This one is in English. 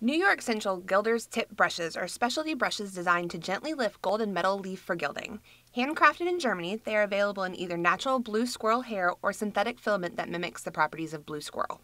New York Central Gilder's Tip Brushes are specialty brushes designed to gently lift gold and metal leaf for gilding. Handcrafted in Germany, they are available in either natural blue squirrel hair or synthetic filament that mimics the properties of blue squirrel.